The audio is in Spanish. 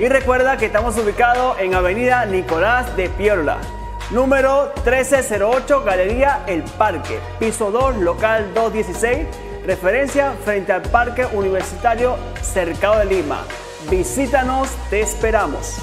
Y recuerda que estamos ubicados en Avenida Nicolás de Piérola, número 1308, Galería El Parque, piso 2, local 216, referencia frente al Parque Universitario Cercado de Lima. Visítanos, te esperamos.